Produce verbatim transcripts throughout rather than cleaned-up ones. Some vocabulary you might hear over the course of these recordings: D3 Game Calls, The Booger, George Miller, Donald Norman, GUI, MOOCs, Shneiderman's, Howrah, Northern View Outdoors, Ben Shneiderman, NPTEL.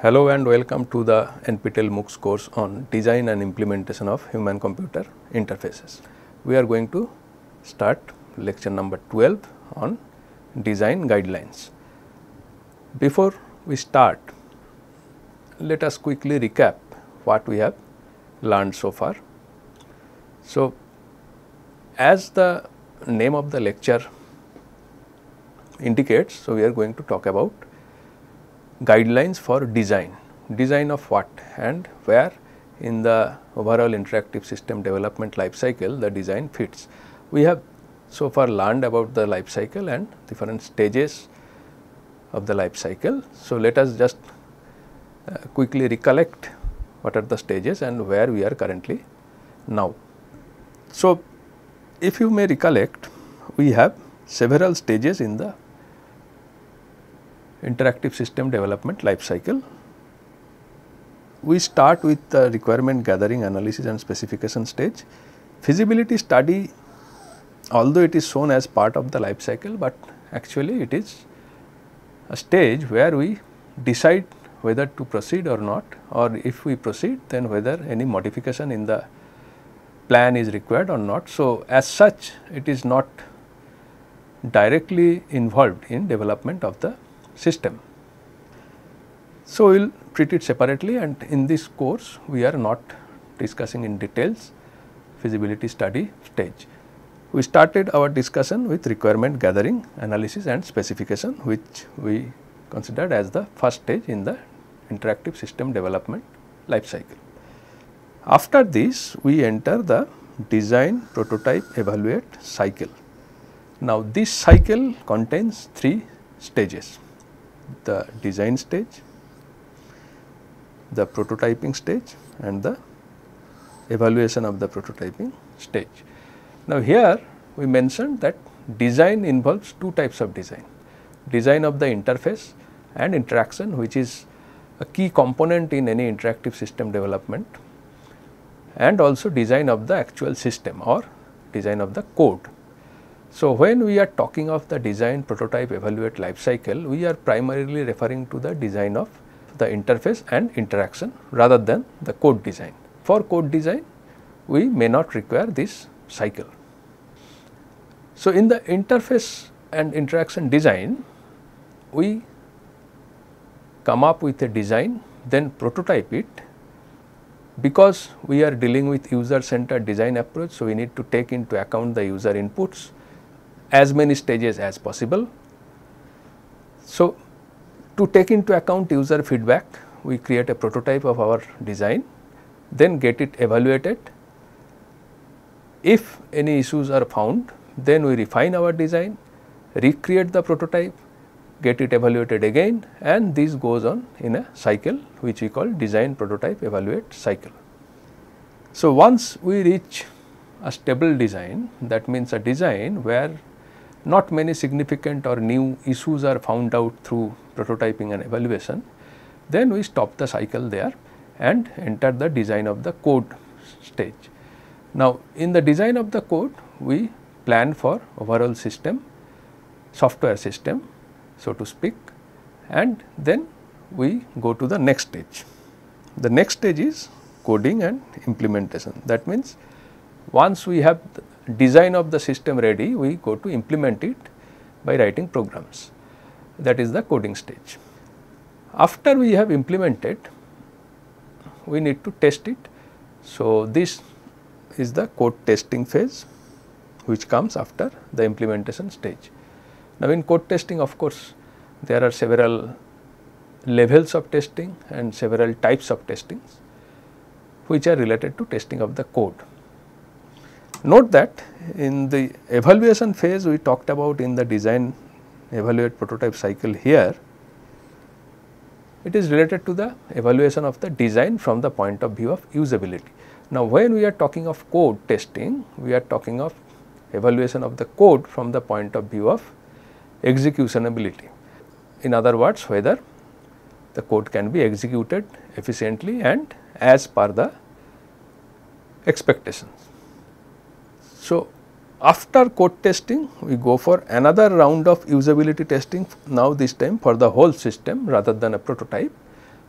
Hello and welcome to the N P T E L MOOCs course on Design and Implementation of Human Computer Interfaces. We are going to start lecture number twelve on design guidelines. Before we start, let us quickly recap what we have learned so far. So, as the name of the lecture indicates, so we are going to talk about guidelines for design, design of what and where in the overall interactive system development life cycle the design fits. We have so far learned about the life cycle and different stages of the life cycle. So, let us just uh, quickly recollect what are the stages and where we are currently now. So, if you may recollect, we have several stages in the interactive system development life cycle. We start with the requirement gathering, analysis and specification stage. Feasibility study, although it is shown as part of the life cycle, but actually it is a stage where we decide whether to proceed or not, or if we proceed then whether any modification in the plan is required or not. So, as such it is not directly involved in development of the system. So, we will treat it separately, and in this course we are not discussing in details feasibility study stage. We started our discussion with requirement gathering, analysis and specification, which we considered as the first stage in the interactive system development life cycle. After this we enter the design, prototype, evaluate cycle. Now, this cycle contains three stages: the design stage, the prototyping stage and the evaluation of the prototyping stage. Now, here we mentioned that design involves two types of design: design of the interface and interaction, which is a key component in any interactive system development, and also design of the actual system or design of the code. So, when we are talking of the design, prototype, evaluate life cycle, we are primarily referring to the design of the interface and interaction rather than the code design. For code design, we may not require this cycle. So, in the interface and interaction design, we come up with a design, then prototype it. Because we are dealing with user-centered design approach, so we need to take into account the user inputs, as many stages as possible. So, to take into account user feedback, we create a prototype of our design, then get it evaluated. If any issues are found, then we refine our design, recreate the prototype, get it evaluated again, and this goes on in a cycle which we call design, prototype, evaluate cycle. So, once we reach a stable design, that means a design where not many significant or new issues are found out through prototyping and evaluation, then we stop the cycle there and enter the design of the code stage. Now, in the design of the code, we plan for overall system, software system, so to speak, and then we go to the next stage. The next stage is coding and implementation. That means, once we have the design of the system ready, we go to implement it by writing programs. That is the coding stage. After we have implemented, we need to test it. So, this is the code testing phase, which comes after the implementation stage. Now, in code testing, of course, there are several levels of testing and several types of testings which are related to testing of the code. Note that in the evaluation phase we talked about in the design, evaluate, prototype cycle, here it is related to the evaluation of the design from the point of view of usability. Now, when we are talking of code testing, we are talking of evaluation of the code from the point of view of executionability. In other words, whether the code can be executed efficiently and as per the expectations. So, after code testing, we go for another round of usability testing, now this time for the whole system rather than a prototype,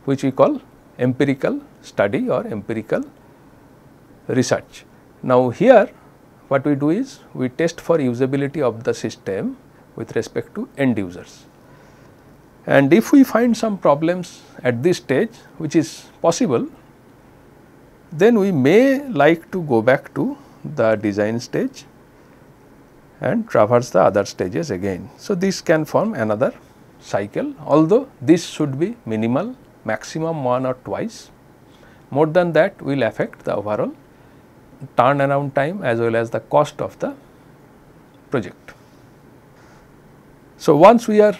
which we call empirical study or empirical research. Now, here what we do is we test for usability of the system with respect to end users. And if we find some problems at this stage, which is possible, then we may like to go back to the design stage and traverse the other stages again. So, this can form another cycle, although this should be minimal, maximum one or twice. More than that will affect the overall turnaround time as well as the cost of the project. So, once we are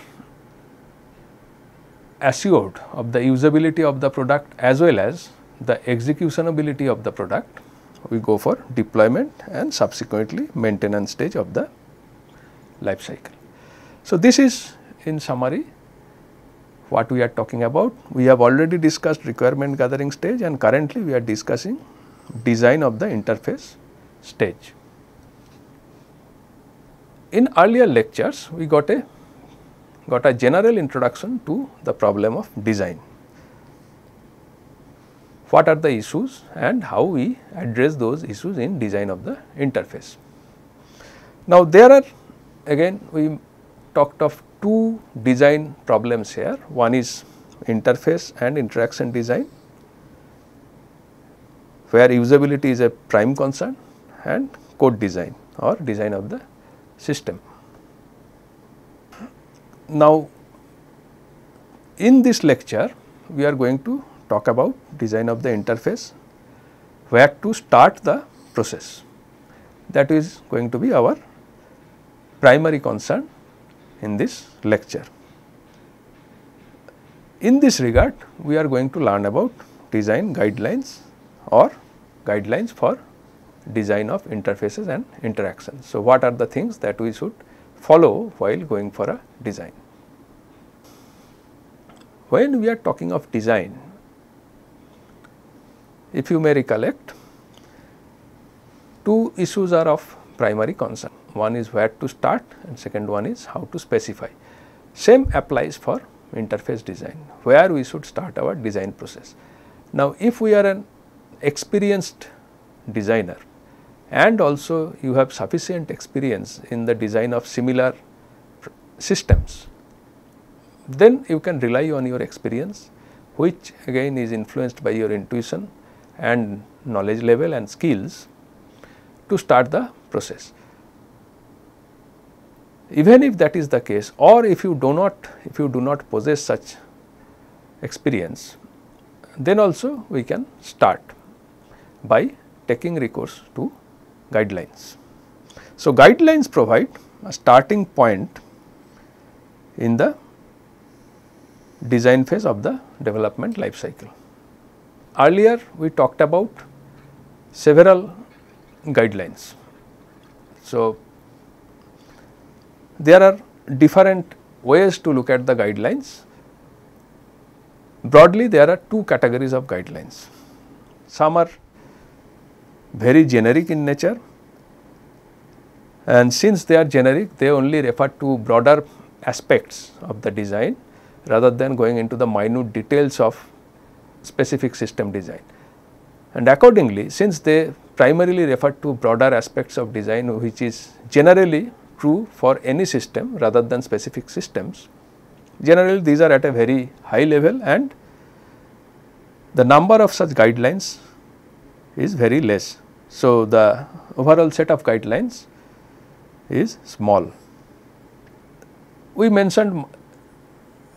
assured of the usability of the product as well as the executionability of the product, we go for deployment and subsequently maintenance stage of the life cycle. So, this is in summary what we are talking about. We have already discussed requirement gathering stage and currently we are discussing design of the interface stage. In earlier lectures, we got a got a general introduction to the problem of design. What are the issues and how we address those issues in design of the interface. Now, there are again we talked of two design problems here. One is interface and interaction design, where usability is a prime concern, and code design or design of the system. Now, in this lecture we are going to talk about design of the interface, where to start the process. That is going to be our primary concern in this lecture. In this regard, we are going to learn about design guidelines or guidelines for design of interfaces and interactions. So, what are the things that we should follow while going for a design? When we are talking of design, if you may recollect, two issues are of primary concern. One is where to start and second one is how to specify. Same applies for interface design, where we should start our design process. Now, if we are an experienced designer and also you have sufficient experience in the design of similar systems, then you can rely on your experience, which again is influenced by your intuition and knowledge level and skills, to start the process. Even if that is the case, or if you do not, if you do not possess such experience, then also we can start by taking recourse to guidelines. So, guidelines provide a starting point in the design phase of the development life cycle. Earlier we talked about several guidelines. So, there are different ways to look at the guidelines. Broadly, there are two categories of guidelines. Some are very generic in nature, and since they are generic, they only refer to broader aspects of the design rather than going into the minute details of specific system design. And accordingly, since they primarily refer to broader aspects of design, which is generally true for any system rather than specific systems, generally these are at a very high level and the number of such guidelines is very less. So, the overall set of guidelines is small. We mentioned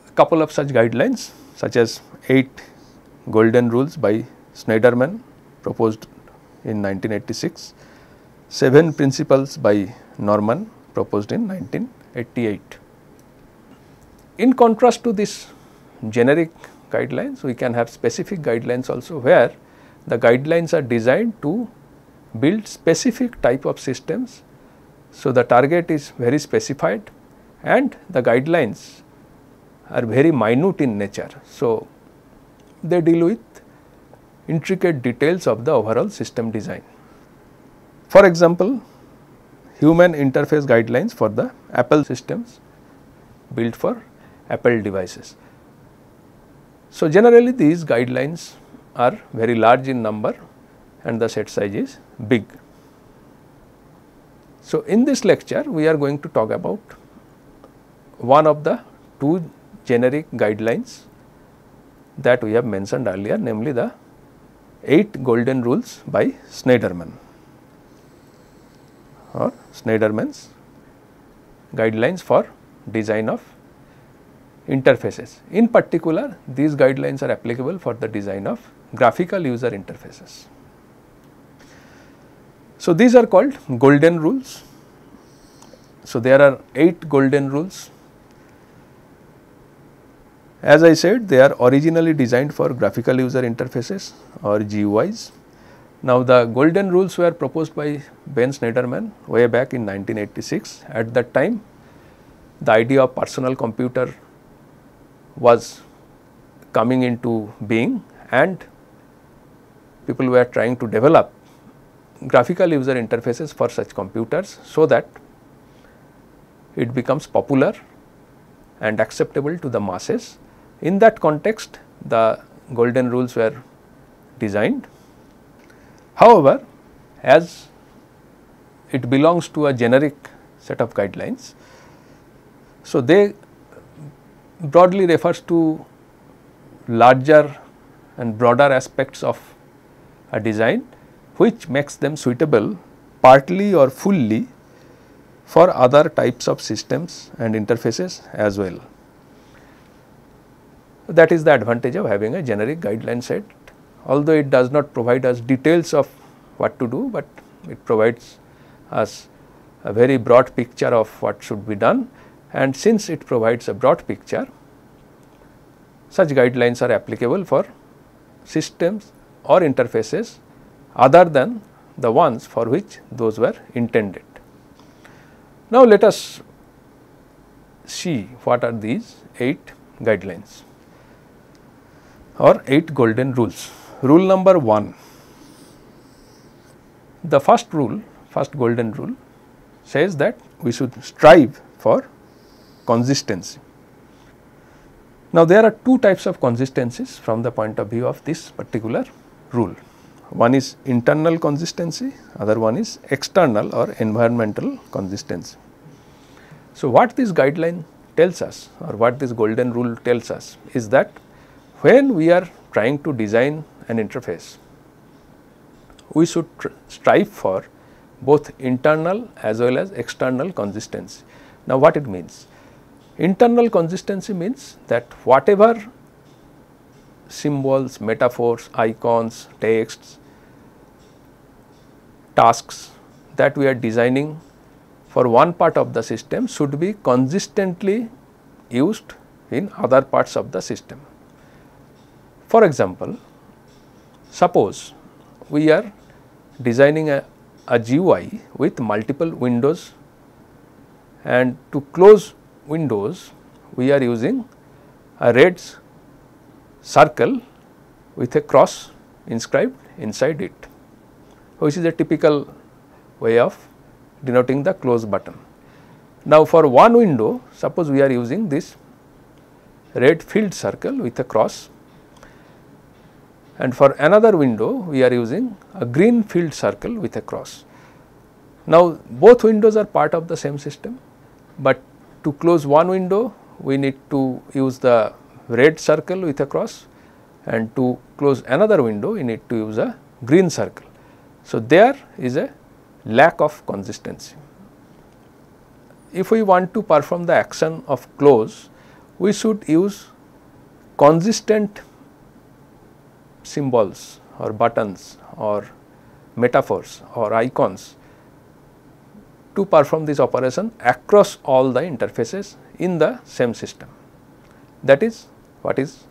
a couple of such guidelines, such as eight golden rules by Shneiderman, proposed in nineteen eighty-six, seven principles by Norman, proposed in nineteen eighty-eight. In contrast to these generic guidelines, we can have specific guidelines also, where the guidelines are designed to build specific type of systems. So, the target is very specified and the guidelines are very minute in nature. So, they deal with intricate details of the overall system design. For example, human interface guidelines for the Apple systems built for Apple devices. So, generally these guidelines are very large in number and the set size is big. So, in this lecture we are going to talk about one of the two generic guidelines that we have mentioned earlier, namely the eight golden rules by Shneiderman or Shneiderman's guidelines for design of interfaces. In particular, these guidelines are applicable for the design of graphical user interfaces. So, these are called golden rules. So, there are eight golden rules. As I said, they are originally designed for graphical user interfaces or G U Is. Now, the golden rules were proposed by Ben Shneiderman way back in nineteen eighty-six. At that time, the idea of personal computer was coming into being and people were trying to develop graphical user interfaces for such computers so that it becomes popular and acceptable to the masses. In that context, the golden rules were designed. However, as it belongs to a generic set of guidelines, so they broadly refers to larger and broader aspects of a design, which makes them suitable partly or fully for other types of systems and interfaces as well. That is the advantage of having a generic guideline set, although it does not provide us details of what to do, but it provides us a very broad picture of what should be done. And since it provides a broad picture, such guidelines are applicable for systems or interfaces other than the ones for which those were intended. Now, let us see what are these eight guidelines or eight golden rules. Rule number one, the first rule, first golden rule says that we should strive for consistency. Now, there are two types of consistencies from the point of view of this particular rule. One is internal consistency, other one is external or environmental consistency. So, what this guideline tells us or what this golden rule tells us is that when we are trying to design an interface, we should strive for both internal as well as external consistency. Now, what it means? Internal consistency means that whatever symbols, metaphors, icons, texts, tasks that we are designing for one part of the system should be consistently used in other parts of the system. For example, suppose we are designing a, a G U I with multiple windows, and to close windows we are using a red circle with a cross inscribed inside it, which is a typical way of denoting the close button. Now, for one window, suppose we are using this red filled circle with a cross, and for another window we are using a green filled circle with a cross. Now, both windows are part of the same system, but to close one window we need to use the red circle with a cross, and to close another window we need to use a green circle. So, there is a lack of consistency. If we want to perform the action of close, we should use consistent symbols or buttons or metaphors or icons to perform this operation across all the interfaces in the same system. That is what is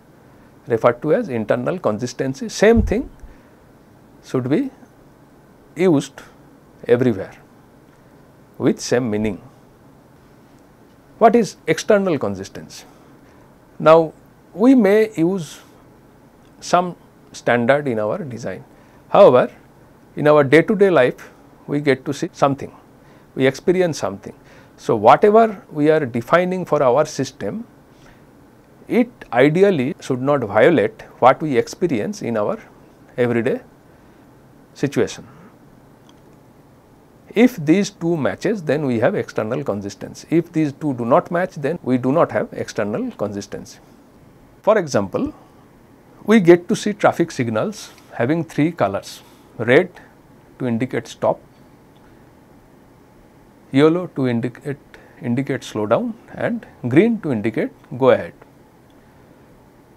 referred to as internal consistency. Same thing should be used everywhere with same meaning. What is external consistency? Now, we may use some standard in our design. However, in our day to day life we get to see something, we experience something. So, whatever we are defining for our system, it ideally should not violate what we experience in our everyday situation. If these two matches, then we have external consistency. If these two do not match, then we do not have external consistency. For example, we get to see traffic signals having three colors: red to indicate stop, yellow to indicate indicate slow down, and green to indicate go ahead.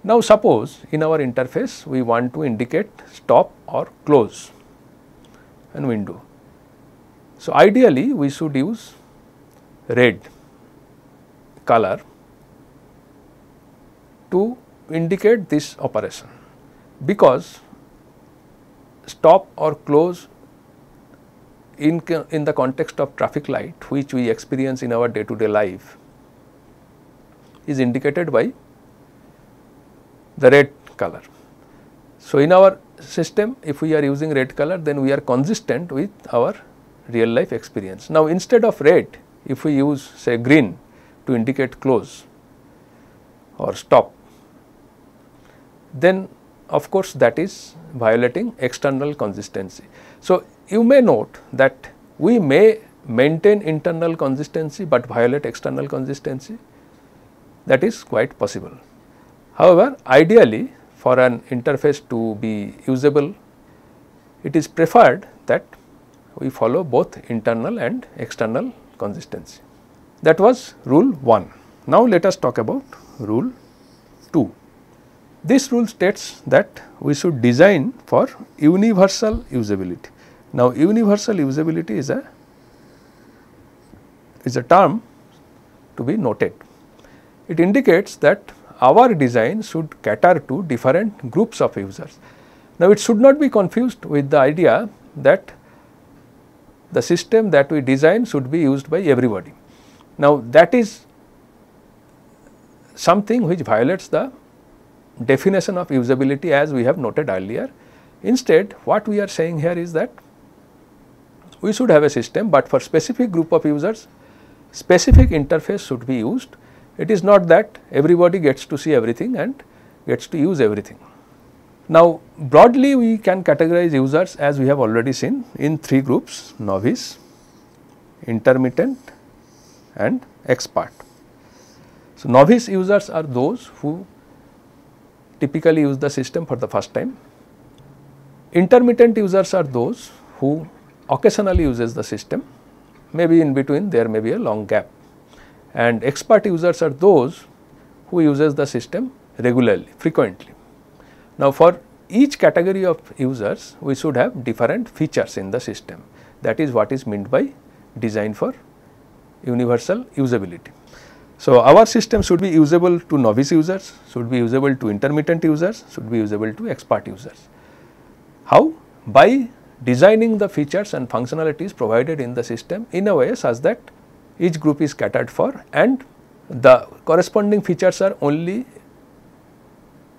Now suppose in our interface we want to indicate stop or close a window. So ideally we should use red color to indicate this operation, because stop or close in, in the context of traffic light, which we experience in our day-to-day life, is indicated by the red color. So in our system, if we are using red color, then we are consistent with our real life experience. Now instead of red, if we use say green to indicate close or stop, then of course that is violating external consistency. So you may note that we may maintain internal consistency but violate external consistency. That is quite possible. However, ideally for an interface to be usable, it is preferred that we follow both internal and external consistency. That was rule one. Now let us talk about rule two. This rule states that we should design for universal usability. Now universal usability is a is a term to be noted. It indicates that our design should cater to different groups of users. Now it should not be confused with the idea that the system that we design should be used by everybody. Now that is something which violates the definition of usability as we have noted earlier. Instead, what we are saying here is that we should have a system, but for specific group of users, specific interface should be used. It is not that everybody gets to see everything and gets to use everything. Now broadly we can categorize users, as we have already seen, in three groups: novice, intermittent and expert. So novice users are those who typically use the system for the first time. Intermittent users are those who occasionally uses the system, maybe in between there may be a long gap. And expert users are those who uses the system regularly, frequently. Now for each category of users, we should have different features in the system. That is what is meant by design for universal usability. So our system should be usable to novice users, should be usable to intermittent users, should be usable to expert users. How? By designing the features and functionalities provided in the system in a way such that each group is catered for and the corresponding features are only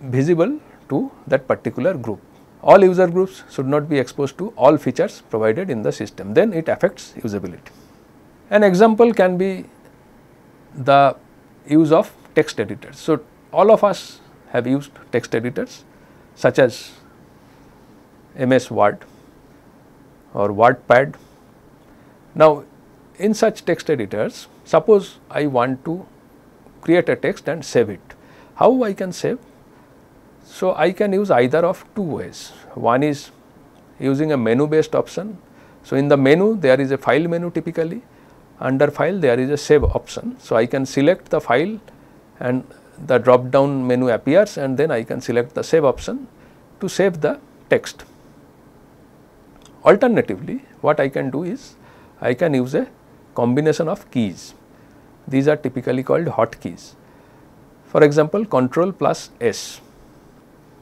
visible to that particular group. All user groups should not be exposed to all features provided in the system, then it affects usability. An example can be the use of text editors. So all of us have used text editors such as M S Word or WordPad. Now in such text editors, suppose I want to create a text and save it. How I can save? So I can use either of two ways. One is using a menu based option. So in the menu there is a file menu typically. Under file there is a save option. So I can select the file and the drop down menu appears, and then I can select the save option to save the text. Alternatively, what I can do is I can use a combination of keys. These are typically called hotkeys. For example, control plus S,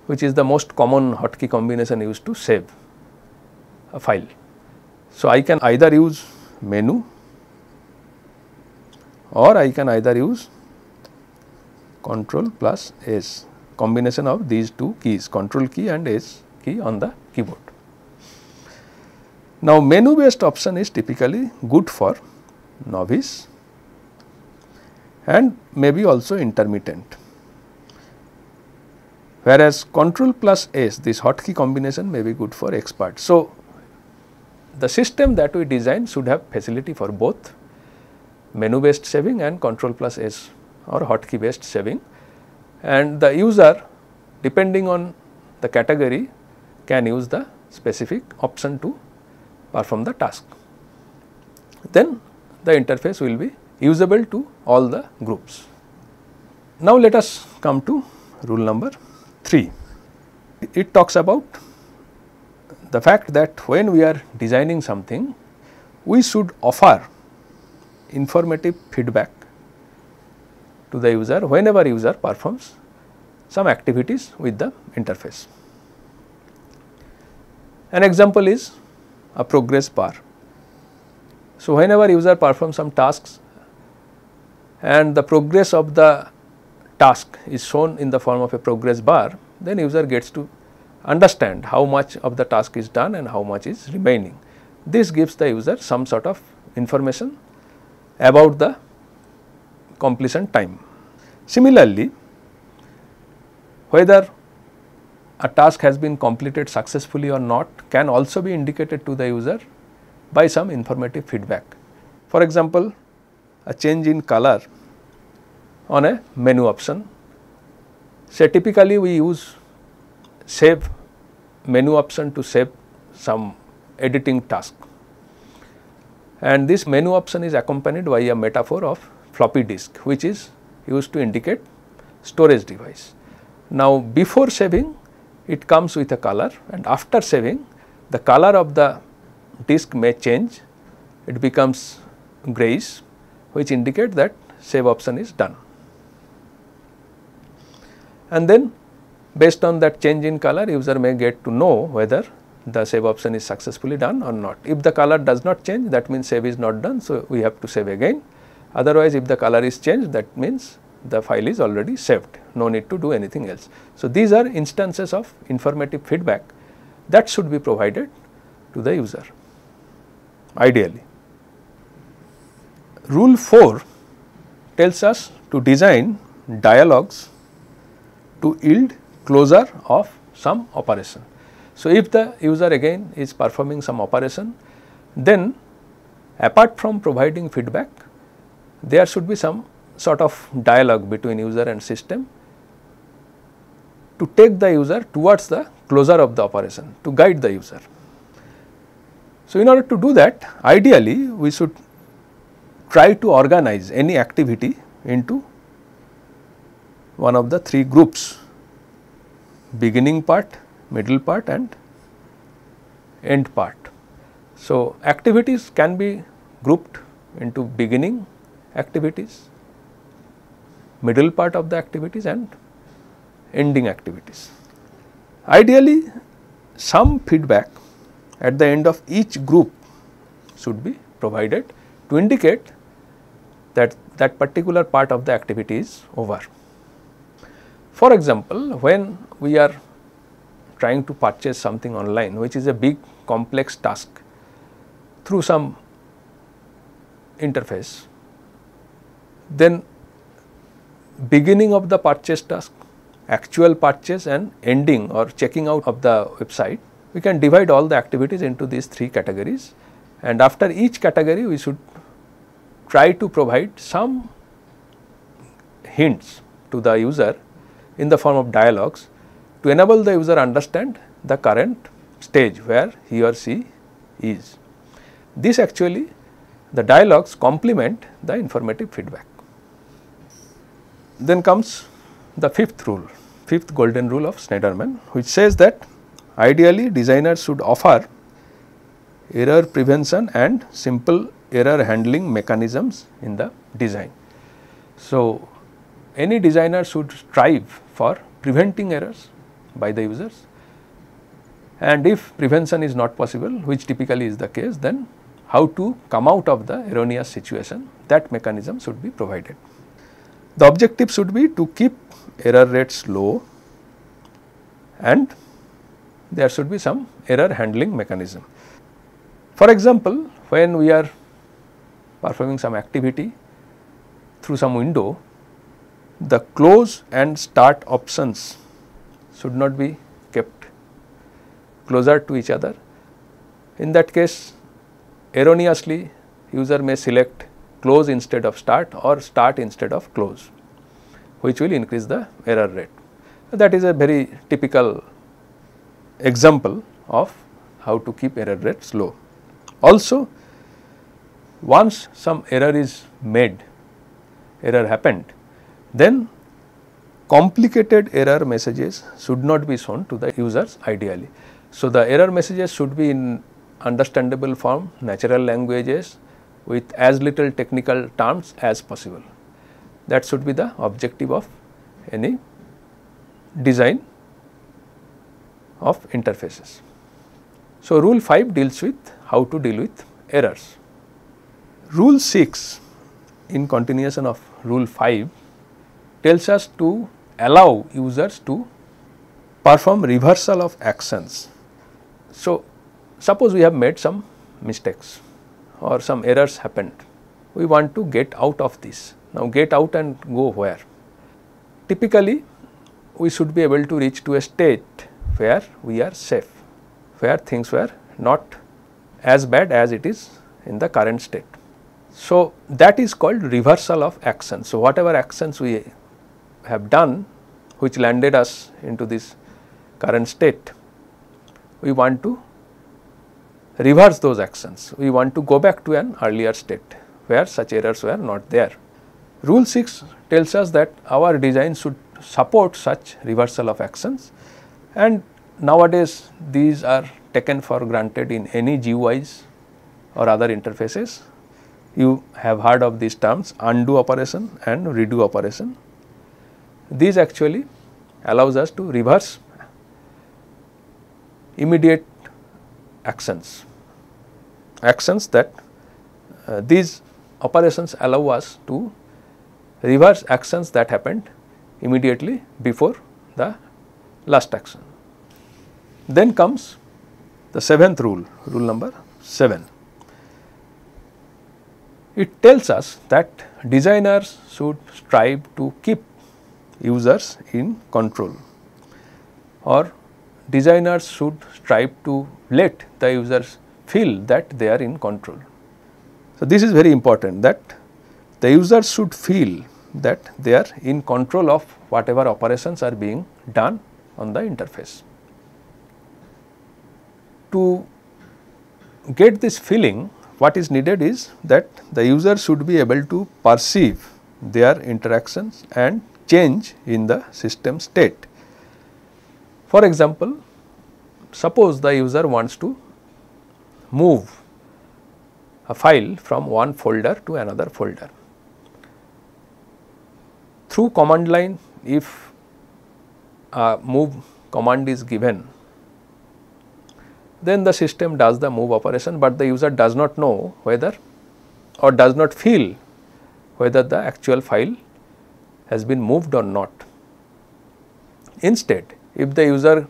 which is the most common hotkey combination used to save a file. So I can either use menu or I can either use control plus S, combination of these two keys, control key and S key on the keyboard. Now menu based option is typically good for novice and maybe also intermittent. whereas control plus S, this hotkey combination may be good for X part. So, the system that we design should have facility for both menu based saving and control plus S or hotkey based saving, and the user, depending on the category, can use the specific option to perform the task. Then the interface will be usable to all the groups. Now, let us come to rule number three. It talks about the fact that when we are designing something, we should offer informative feedback to the user whenever user performs some activities with the interface. An example is a progress bar. So, whenever user performs some tasks and the progress of the task is shown in the form of a progress bar, then user gets to understand how much of the task is done and how much is remaining. This gives the user some sort of information about the completion time. Similarly, whether a task has been completed successfully or not can also be indicated to the user by some informative feedback. For example, a change in color on a menu option. Say typically we use save menu option to save some editing task, and this menu option is accompanied by a metaphor of floppy disk, which is used to indicate storage device. Now, before saving it comes with a color, and after saving the color of the disk may change, it becomes grayish, which indicate that save option is done. And then based on that change in color, user may get to know whether the save option is successfully done or not. If the color does not change, that means save is not done, so we have to save again. Otherwise, if the color is changed, that means the file is already saved, no need to do anything else. So, these are instances of informative feedback that should be provided to the user ideally. Rule four tells us to design dialogues to yield closure of some operation. So, if the user again is performing some operation, then apart from providing feedback, there should be some sort of dialogue between user and system to take the user towards the closure of the operation, to guide the user. So, in order to do that, ideally we should try to organize any activity into one of the three groups: beginning part, middle part and end part. So, activities can be grouped into beginning activities, middle part of the activities and ending activities. Ideally, some feedback at the end of each group should be provided to indicate that that particular part of the activity is over. For example, when we are trying to purchase something online, which is a big complex task through some interface, then beginning of the purchase task, actual purchase and ending or checking out of the website, we can divide all the activities into these three categories, and after each category we should try to provide some hints to the user in the form of dialogues to enable the user understand the current stage where he or she is. This actually, the dialogues complement the informative feedback. Then comes the fifth rule, fifth golden rule of Shneiderman, which says that ideally designers should offer error prevention and simple error handling mechanisms in the design. So, any designer should strive for preventing errors by the users, and if prevention is not possible, which typically is the case, then how to come out of the erroneous situation, that mechanism should be provided. The objective should be to keep error rates low, and there should be some error handling mechanism. For example, when we are performing some activity through some window, the close and start options should not be kept closer to each other. In that case, erroneously user may select close instead of start or start instead of close, which will increase the error rate. That is a very typical example of how to keep error rates low. Also, once some error is made, error happened, then complicated error messages should not be shown to the users ideally. So, the error messages should be in understandable form, natural languages with as little technical terms as possible. That should be the objective of any design of interfaces. So, rule five deals with how to deal with errors. Rule six, in continuation of rule five, tells us to allow users to perform reversal of actions. So, suppose we have made some mistakes or some errors happened, we want to get out of this. Now, get out and go where? Typically, we should be able to reach to a state where we are safe, where things were not as bad as it is in the current state. So, that is called reversal of action. So, whatever actions we have done which landed us into this current state, we want to reverse those actions. We want to go back to an earlier state where such errors were not there. Rule six tells us that our design should support such reversal of actions, and nowadays these are taken for granted in any G U Is or other interfaces. You have heard of these terms, undo operation and redo operation. These actually allows us to reverse immediate actions, actions that uh, these operations allow us to reverse actions that happened immediately before the last action. Then comes the seventh rule, rule number seven. It tells us that designers should strive to keep users in control, or designers should strive to let the users feel that they are in control. So, this is very important, that the users should feel that they are in control of whatever operations are being done on the interface. To get this feeling, what is needed is that the user should be able to perceive their interactions and change in the system state. For example, suppose the user wants to move a file from one folder to another folder. Through command line, if a move command is given, then the system does the move operation, but the user does not know whether or does not feel whether the actual file has been moved or not. Instead, if the user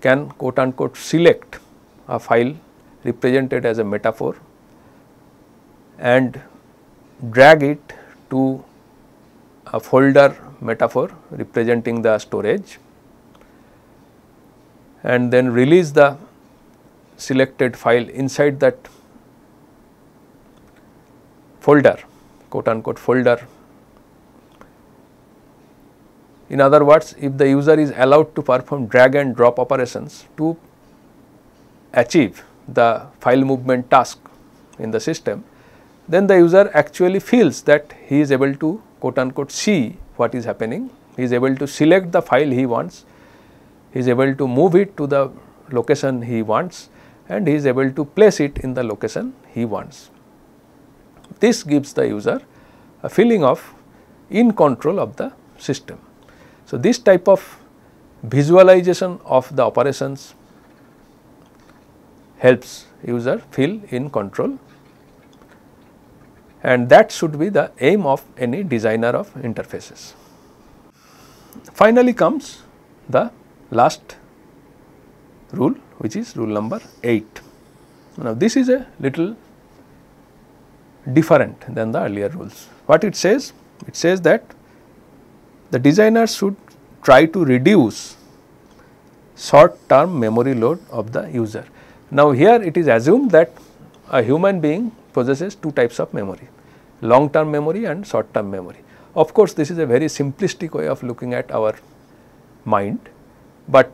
can quote unquote select a file represented as a metaphor and drag it to a folder metaphor representing the storage, and then release the selected file inside that folder, quote unquote folder. In other words, if the user is allowed to perform drag and drop operations to achieve the file movement task in the system, then the user actually feels that he is able to quote unquote see what is happening, he is able to select the file he wants, he is able to move it to the location he wants, and he is able to place it in the location he wants. This gives the user a feeling of in control of the system. So, this type of visualization of the operations helps user feel in control, and that should be the aim of any designer of interfaces. Finally comes the last rule, which is rule number eight. Now, this is a little different than the earlier rules. What it says? It says that the designer should try to reduce short term memory load of the user. Now, here it is assumed that a human being possesses two types of memory, long term memory and short term memory. Of course, this is a very simplistic way of looking at our mind, but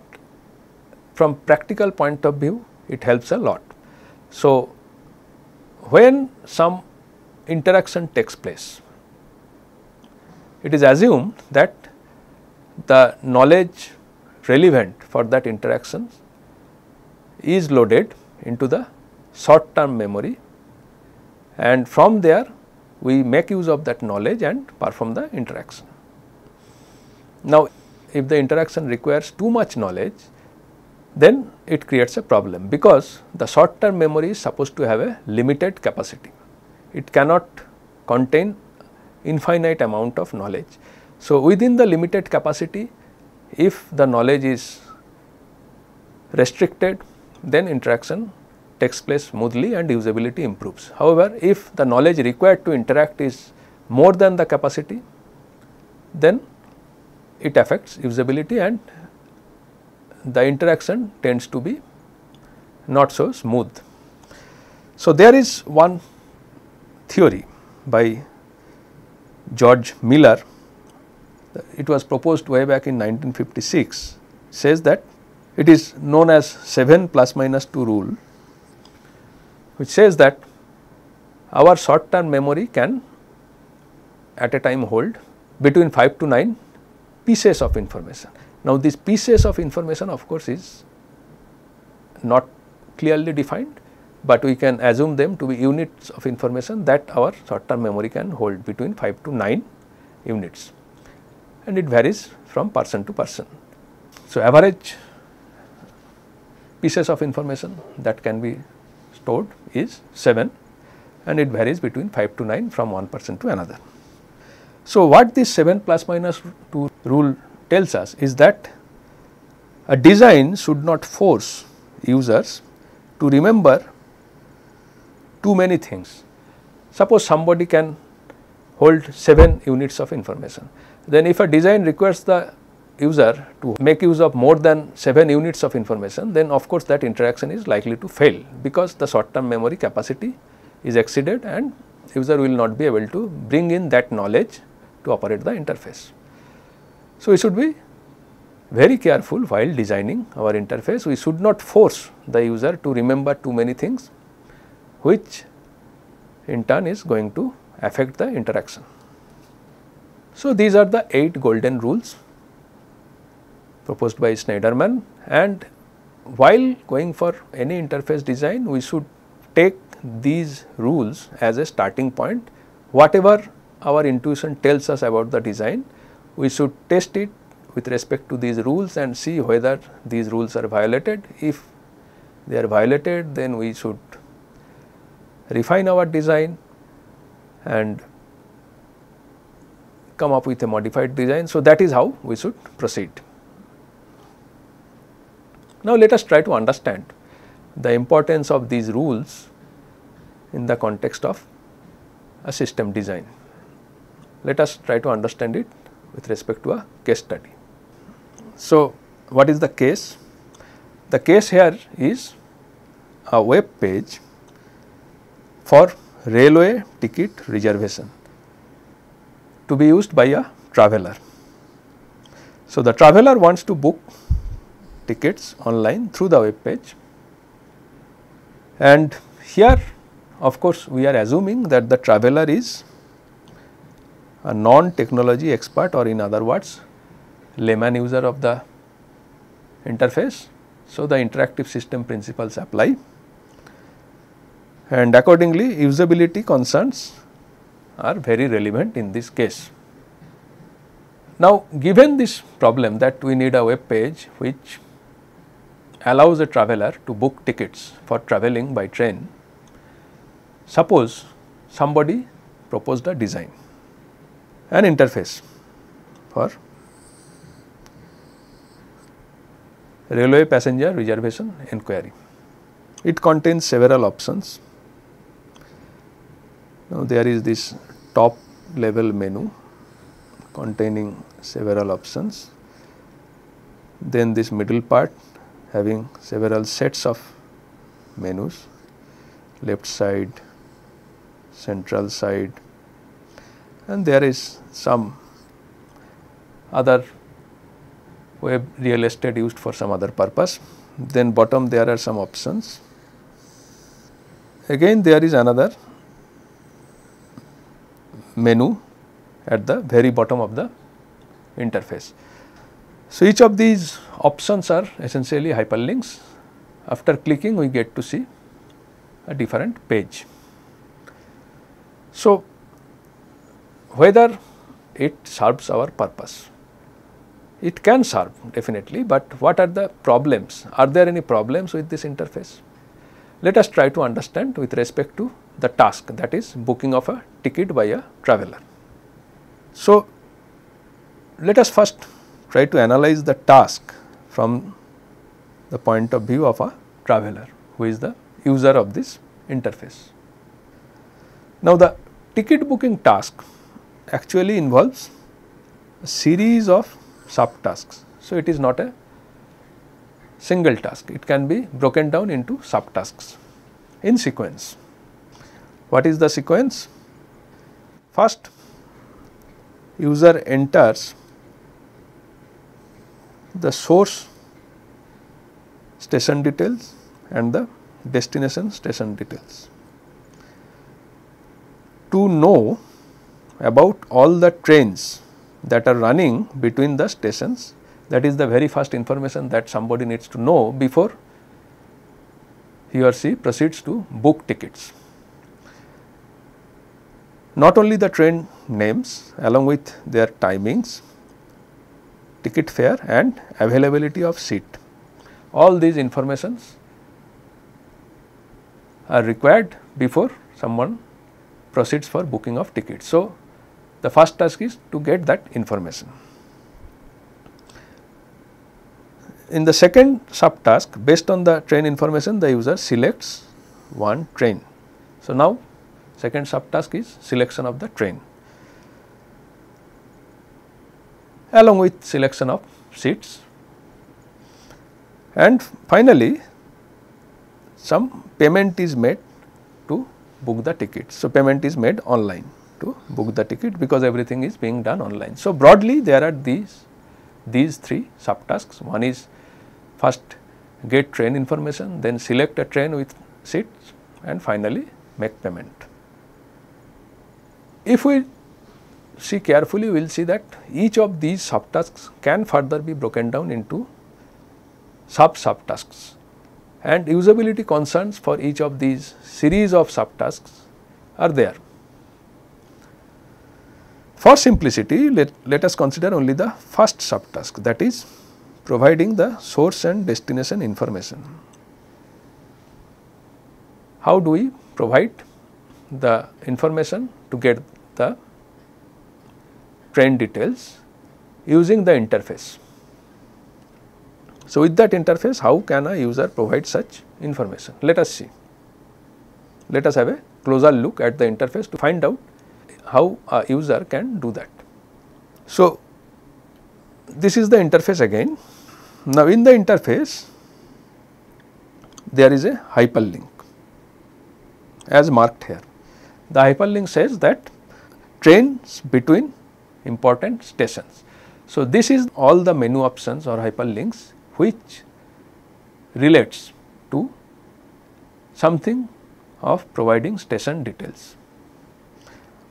from practical point of view it helps a lot. So, when some interaction takes place, it is assumed that the knowledge relevant for that interaction is loaded into the short term memory, and from there we make use of that knowledge and perform the interaction. Now, if the interaction requires too much knowledge, then it creates a problem, because the short term memory is supposed to have a limited capacity. It cannot contain infinite amount of knowledge. So, within the limited capacity, if the knowledge is restricted, then interaction takes place smoothly and usability improves. However, if the knowledge required to interact is more than the capacity, then it affects usability and the interaction tends to be not so smooth. So, there is one theory by George Miller, it was proposed way back in nineteen fifty-six, says that it is known as seven plus minus two rule, which says that our short term memory can at a time hold between five to nine pieces of information. Now, these pieces of information of course is not clearly defined, but we can assume them to be units of information that our short term memory can hold, between five to nine units, and it varies from person to person. So, average pieces of information that can be stored is seven, and it varies between five to nine from one person to another. So, what this seven plus minus two rule tells us is that a design should not force users to remember too many things. Suppose somebody can hold seven units of information, then if a design requires the user to make use of more than seven units of information, then of course that interaction is likely to fail, because the short term memory capacity is exceeded and user will not be able to bring in that knowledge to operate the interface. So, we should be very careful while designing our interface. We should not force the user to remember too many things, which in turn is going to affect the interaction. So, these are the eight golden rules proposed by Shneiderman, and while going for any interface design, we should take these rules as a starting point. Whatever our intuition tells us about the design, we should test it with respect to these rules and see whether these rules are violated. If they are violated, then we should refine our design and come up with a modified design. So, that is how we should proceed. Now, let us try to understand the importance of these rules in the context of a system design. Let us try to understand it with respect to a case study. So, what is the case? The case here is a web page for railway ticket reservation to be used by a traveler. So, the traveler wants to book tickets online through the web page, and here of course we are assuming that the traveler is a non-technology expert, or in other words layman user of the interface. So, the interactive system principles apply, and accordingly usability concerns are very relevant in this case. Now, given this problem that we need a web page which allows a traveler to book tickets for traveling by train, suppose somebody proposed a design, an interface for railway passenger reservation inquiry. It contains several options. Now, there is this top level menu containing several options, then this middle part having several sets of menus, left side, central side, and there is some other web real estate used for some other purpose. Then bottom there are some options. Again there is another menu at the very bottom of the interface. So, each of these options are essentially hyperlinks. After clicking we get to see a different page. So, whether it serves our purpose, it can serve definitely, but what are the problems? Are there any problems with this interface? Let us try to understand with respect to the task, that is booking of a ticket by a traveler. So, let us first try to analyze the task from the point of view of a traveler who is the user of this interface. Now, the ticket booking task actually involves a series of subtasks. So, it is not a single task, it can be broken down into subtasks in sequence. What is the sequence? First, user enters the source station details and the destination station details. To know about all the trains that are running between the stations, that is the very first information that somebody needs to know before he or she proceeds to book tickets. Not only the train names along with their timings, ticket fare and availability of seat, all these informations are required before someone proceeds for booking of tickets. So, the first task is to get that information. In the second subtask, based on the train information, the user selects one train. So, now second subtask is selection of the train along with selection of seats, and finally some payment is made to book the ticket. So, payment is made online to book the ticket because everything is being done online. So, broadly there are these these three subtasks. One is first get train information, then select a train with seats, and finally make payment. If we see carefully, we will see that each of these subtasks can further be broken down into sub-subtasks, and usability concerns for each of these series of subtasks are there. For simplicity, let, let us consider only the first subtask, that is providing the source and destination information. How do we provide the information to get the train details? Using the interface. So, with that interface, how can a user provide such information? Let us see. Let us have a closer look at the interface to find out how a user can do that. So, this is the interface again. Now, in the interface, there is a hyperlink as marked here. The hyperlink says that trains between important stations. So, this is all the menu options or hyperlinks which relates to something of providing station details.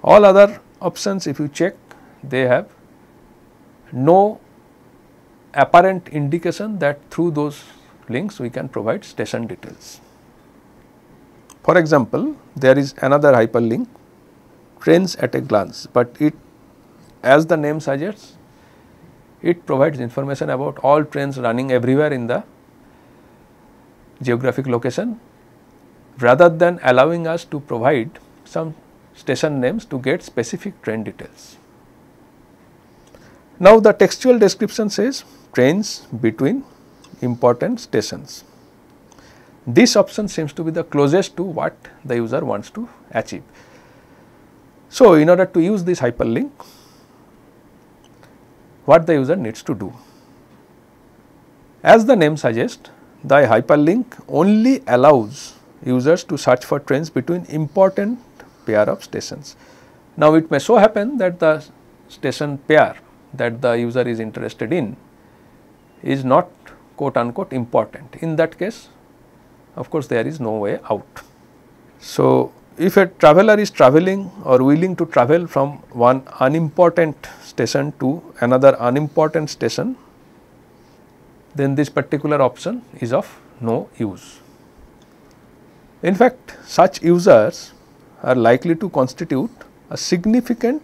All other options, if you check, they have no apparent indication that through those links we can provide station details. For example, there is another hyperlink, trains at a glance, but it, as the name suggests, it provides information about all trains running everywhere in the geographic location, rather than allowing us to provide some station names to get specific train details. Now, the textual description says trains between important stations. This option seems to be the closest to what the user wants to achieve. So, in order to use this hyperlink, what the user needs to do? As the name suggests, the hyperlink only allows users to search for trains between important pair of stations. Now, it may so happen that the station pair that the user is interested in is not quote unquote important. In that case, of course, there is no way out. So, if a traveler is traveling or willing to travel from one unimportant station to another unimportant station, then this particular option is of no use. In fact, such users are likely to constitute a significant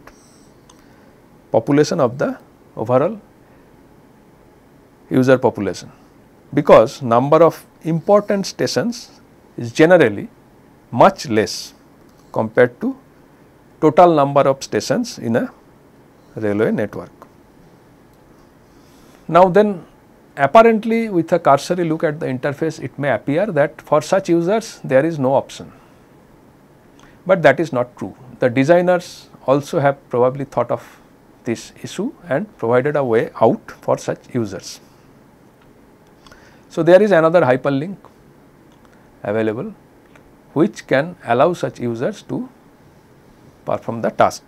population of the overall user population, because number of important stations is generally much less compared to total number of stations in a railway network. Now then, apparently with a cursory look at the interface, it may appear that for such users there is no option, but that is not true. The designers also have probably thought of this issue and provided a way out for such users. So, there is another hyperlink available which can allow such users to perform the task.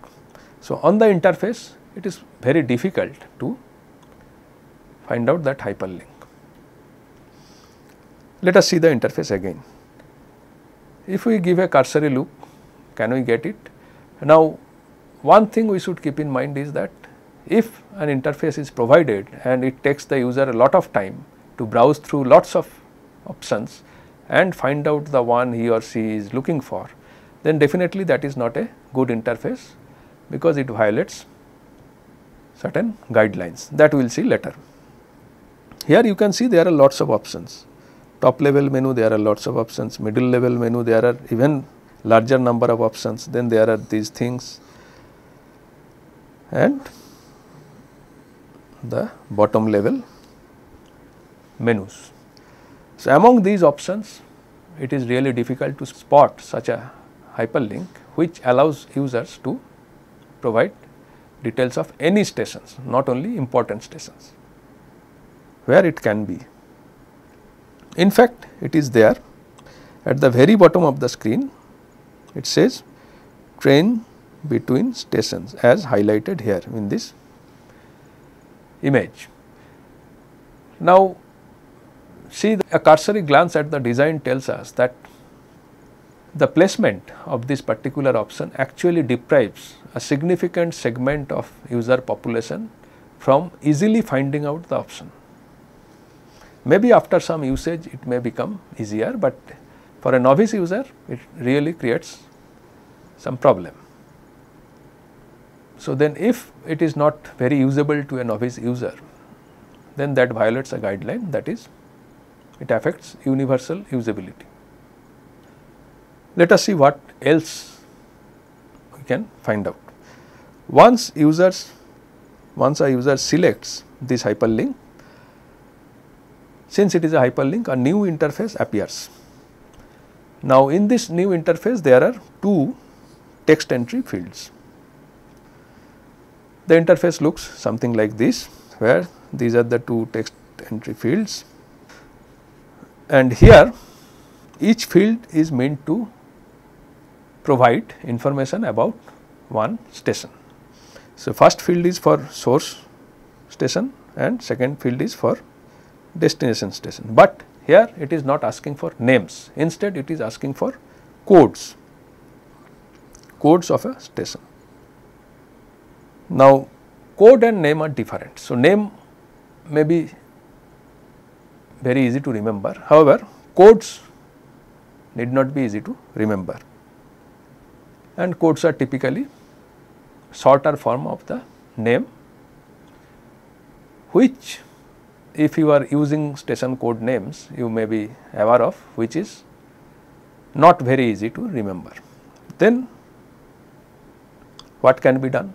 So, on the interface, it is very difficult to find out that hyperlink. Let us see the interface again. If we give a cursory look, can we get it? Now, one thing we should keep in mind is that if an interface is provided and it takes the user a lot of time to browse through lots of options and find out the one he or she is looking for, then definitely that is not a good interface, because it violates certain guidelines that we will see later. Here you can see there are lots of options. Top level menu, there are lots of options. Middle level menu, there are even larger number of options. Then there are these things, and the bottom level menus. So, among these options, it is really difficult to spot such a hyperlink which allows users to provide details of any stations, not only important stations, where it can be. In fact, it is there at the very bottom of the screen. It says train between stations as highlighted here in this image. Now, see, a cursory glance at the design tells us that the placement of this particular option actually deprives a significant segment of user population from easily finding out the option. Maybe after some usage it may become easier, but for a novice user it really creates some problem. So, then if it is not very usable to a novice user, then that violates a guideline, that is, it affects universal usability. Let us see what else we can find out. Once users, once a user selects this hyperlink, since it is a hyperlink, a new interface appears. Now, in this new interface, there are two text entry fields. The interface looks something like this, where these are the two text entry fields. And here each field is meant to provide information about one station. So, first field is for source station and second field is for destination station, but here it is not asking for names, instead it is asking for codes, codes of a station. Now, code and name are different. So, name may be very easy to remember, however, codes need not be easy to remember, and codes are typically shorter form of the name, which if you are using station code names you may be aware of, which is not very easy to remember. Then what can be done?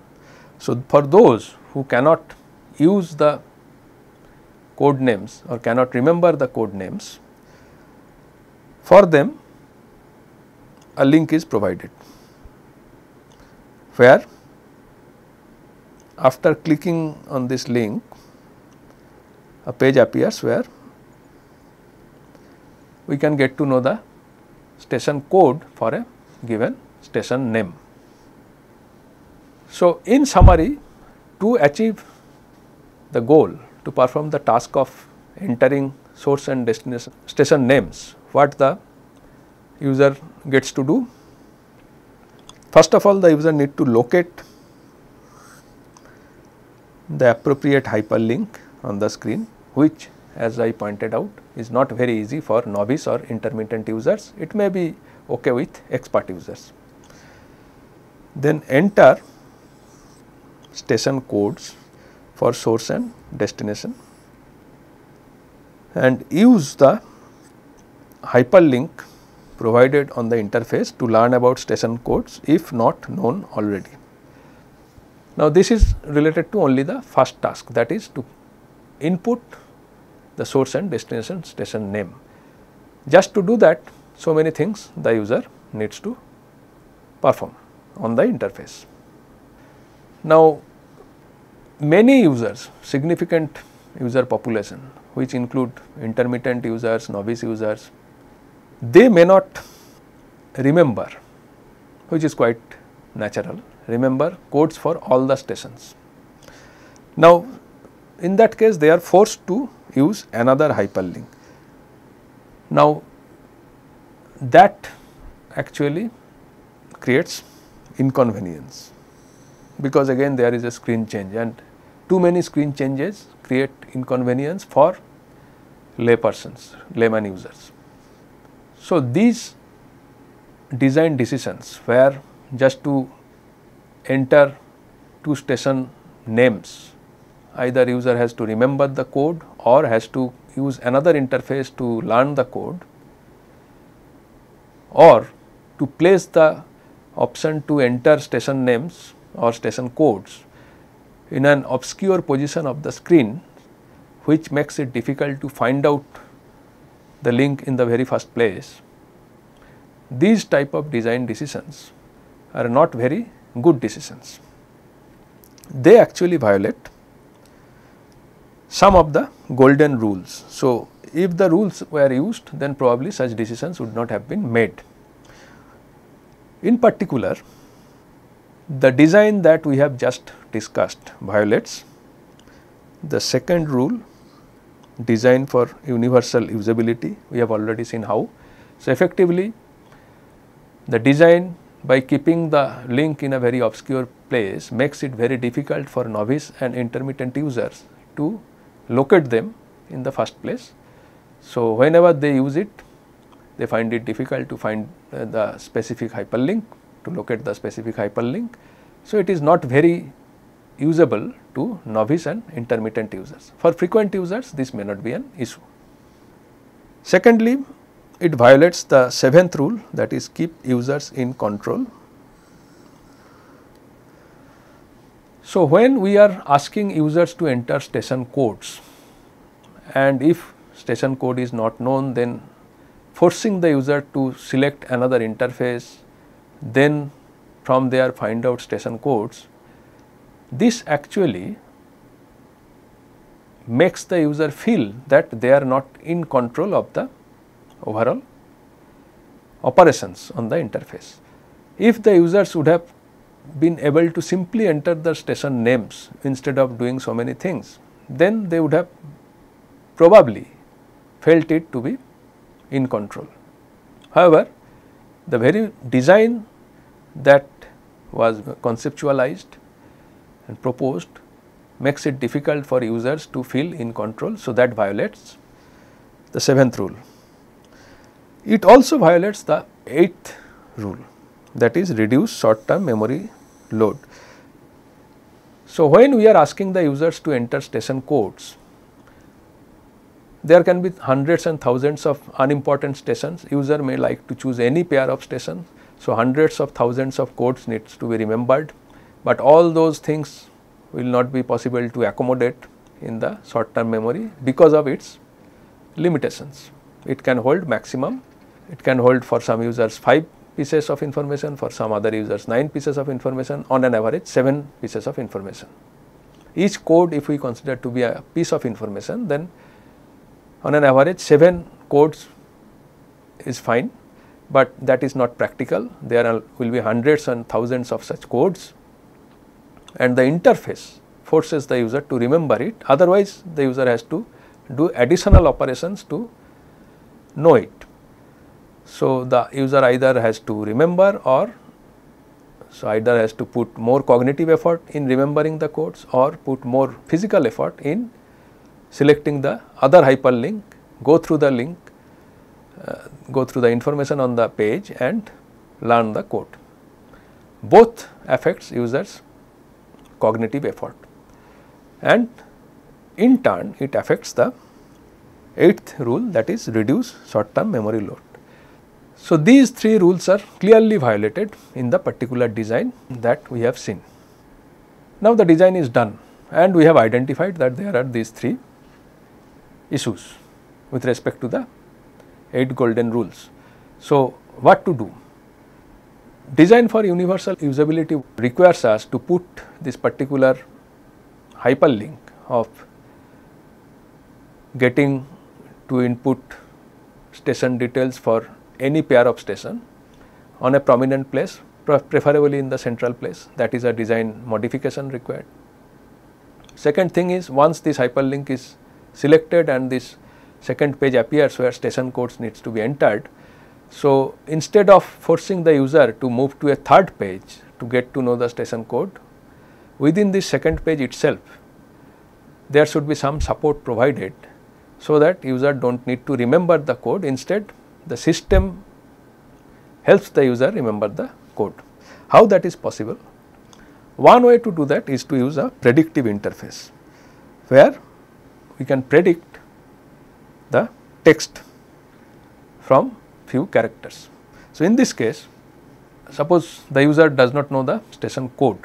So, for those who cannot use the code names or cannot remember the code names, for them a link is provided, where after clicking on this link a page appears where we can get to know the station code for a given station name. So, in summary, to achieve the goal to perform the task of entering source and destination station names, what the user gets to do? First of all, the user need to locate the appropriate hyperlink on the screen, which as I pointed out is not very easy for novice or intermittent users. It may be okay with expert users. Then enter station codes for source and destination and use the hyperlink provided on the interface to learn about station codes if not known already. Now, this is related to only the first task, that is to input the source and destination station name. Just to do that, so many things the user needs to perform on the interface. Now, many users, significant user population, which include intermittent users, novice users, they may not remember, which is quite natural, remember codes for all the stations. Now, in that case, they are forced to use another hyperlink. Now, that actually creates inconvenience, because again there is a screen change, and too many screen changes create inconvenience for lay persons, layman users. So, these design decisions where just to enter two station names, either user has to remember the code or has to use another interface to learn the code, or to place the option to enter station names or station codes in an obscure position of the screen, which makes it difficult to find out the link in the very first place. These type of design decisions are not very good decisions. They actually violate some of the golden rules. So, if the rules were used, then probably such decisions would not have been made. In particular, the design that we have just discussed violates the second rule, design for universal usability. We have already seen how. So, effectively the design, by keeping the link in a very obscure place, makes it very difficult for novice and intermittent users to locate them in the first place. So, whenever they use it, they find it difficult to find uh, the specific hyperlink, to locate the specific hyperlink. So, it is not very usable to novice and intermittent users. For frequent users, this may not be an issue. Secondly, it violates the seventh rule, that is keep users in control. So, when we are asking users to enter station codes, and if station code is not known, then forcing the user to select another interface, then from there find out station codes, this actually makes the user feel that they are not in control of the overall operations on the interface. If the users would have been able to simply enter the station names instead of doing so many things, then they would have probably felt it to be in control. However, the very design that was conceptualized and proposed makes it difficult for users to feel in control. So, that violates the seventh rule. It also violates the eighth rule, that is reduce short term memory load. So, when we are asking the users to enter station codes, there can be hundreds and thousands of unimportant stations. User may like to choose any pair of stations. So, hundreds of thousands of codes needs to be remembered, but all those things will not be possible to accommodate in the short term memory because of its limitations. It can hold maximum, it can hold for some users five pieces of information, for some other users nine pieces of information, on an average seven pieces of information. Each code, if we consider to be a piece of information, then on an average seven codes is fine, but that is not practical. There are, will be hundreds and thousands of such codes, and the interface forces the user to remember it, otherwise the user has to do additional operations to know it. So, the user either has to remember or so either has to put more cognitive effort in remembering the codes or put more physical effort in selecting the other hyperlink, go through the link, uh, go through the information on the page and learn the code. Both affects users' cognitive effort, and in turn it affects the eighth rule, that is reduce short term memory load. So, these three rules are clearly violated in the particular design that we have seen. Now, the design is done and we have identified that there are these three issues with respect to the eight golden rules. So, what to do? Design for universal usability requires us to put this particular hyperlink of getting to input station details for any pair of station on a prominent place, preferably in the central place. That is a design modification required. Second thing is, once this hyperlink is selected and this second page appears where station codes needs to be entered, so instead of forcing the user to move to a third page to get to know the station code, within this second page itself there should be some support provided so that user don't need to remember the code. Instead, the system helps the user remember the code. How that is possible? One way to do that is to use a predictive interface where we can predict the text from few characters. So, in this case, suppose the user does not know the station code.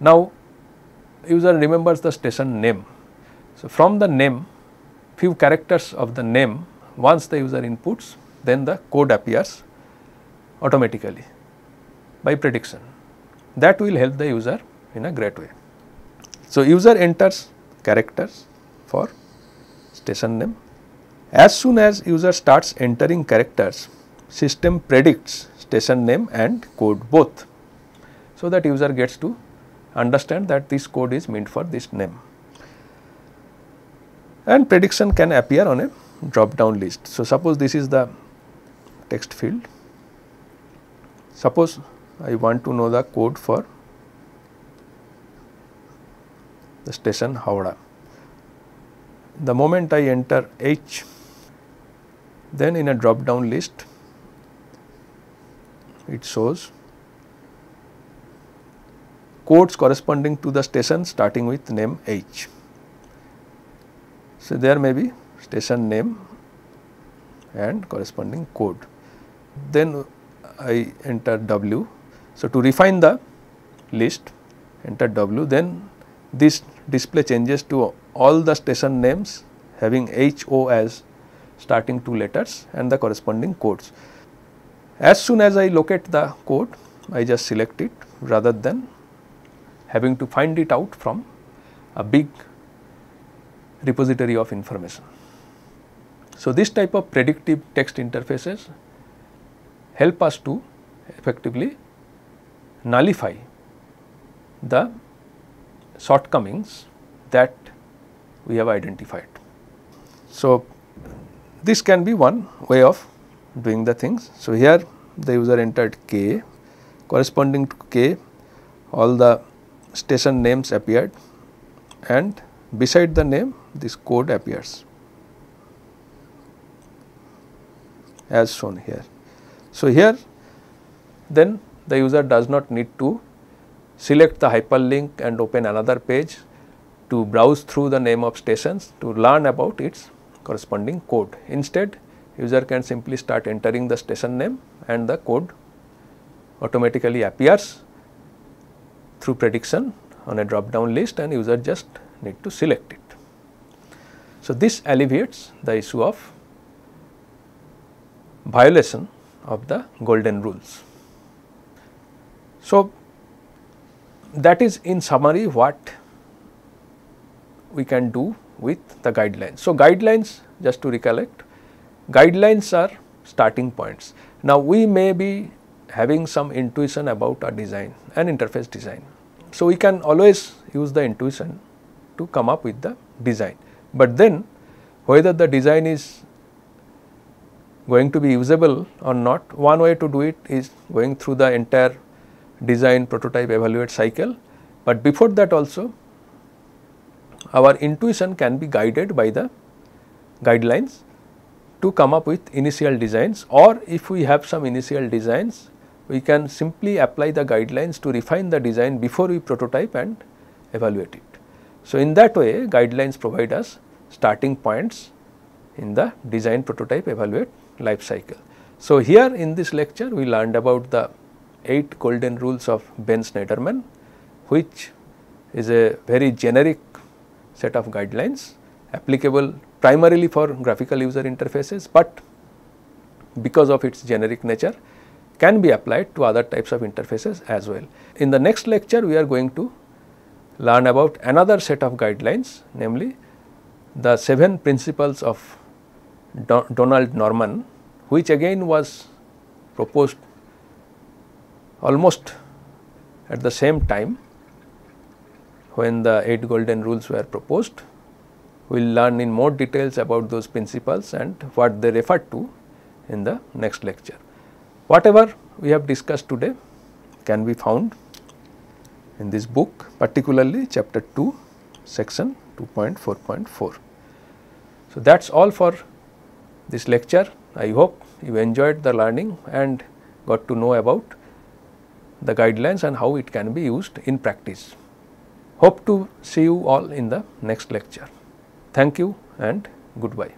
Now, user remembers the station name. So, from the name, few characters of the name, once the user inputs, then the code appears automatically by prediction. That will help the user in a great way. So, user enters characters for station name. As soon as user starts entering characters, system predicts station name and code both, so that user gets to understand that this code is meant for this name. And prediction can appear on a drop down list. So, suppose this is the text field. Suppose I want to know the code for the station Howrah. The moment I enter H, then in a drop down list it shows codes corresponding to the station starting with name H. So, there may be station name and corresponding code. Then I enter W. So, to refine the list, enter W, then this display changes to all the station names having H O as starting two letters and the corresponding codes. As soon as I locate the code, I just select it rather than having to find it out from a big repository of information. So, this type of predictive text interfaces help us to effectively nullify the shortcomings that we have identified. So, this can be one way of doing the things. So, here the user entered K, corresponding to K all the station names appeared and beside the name this code appears as shown here. So, here then the user does not need to select the hyperlink and open another page to browse through the name of stations to learn about its corresponding code. Instead, user can simply start entering the station name and the code automatically appears through prediction on a drop down list and user just need to select it. So, this alleviates the issue of violation of the golden rules. So, that is in summary what we can do with the guidelines. So, guidelines, just to recollect, guidelines are starting points. Now we may be having some intuition about our design and interface design. So we can always use the intuition to come up with the design, but then whether the design is going to be usable or not, one way to do it is going through the entire design, prototype, evaluate cycle, but before that also our intuition can be guided by the guidelines to come up with initial designs, or if we have some initial designs, we can simply apply the guidelines to refine the design before we prototype and evaluate it. So in that way, guidelines provide us starting points in the design, prototype, evaluate life cycle. So here in this lecture, we learned about the eight golden rules of Ben Shneiderman, which is a very generic set of guidelines applicable primarily for graphical user interfaces, but because of its generic nature can be applied to other types of interfaces as well. In the next lecture, we are going to learn about another set of guidelines, namely the seven principles of Do- Donald Norman, which again was proposed almost at the same time when the eight golden rules were proposed. We will learn in more details about those principles and what they refer to in the next lecture. Whatever we have discussed today can be found in this book, particularly chapter two, section two point four point four. So that is all for this lecture. I hope you enjoyed the learning and got to know about the guidelines and how it can be used in practice. Hope to see you all in the next lecture. Thank you and goodbye.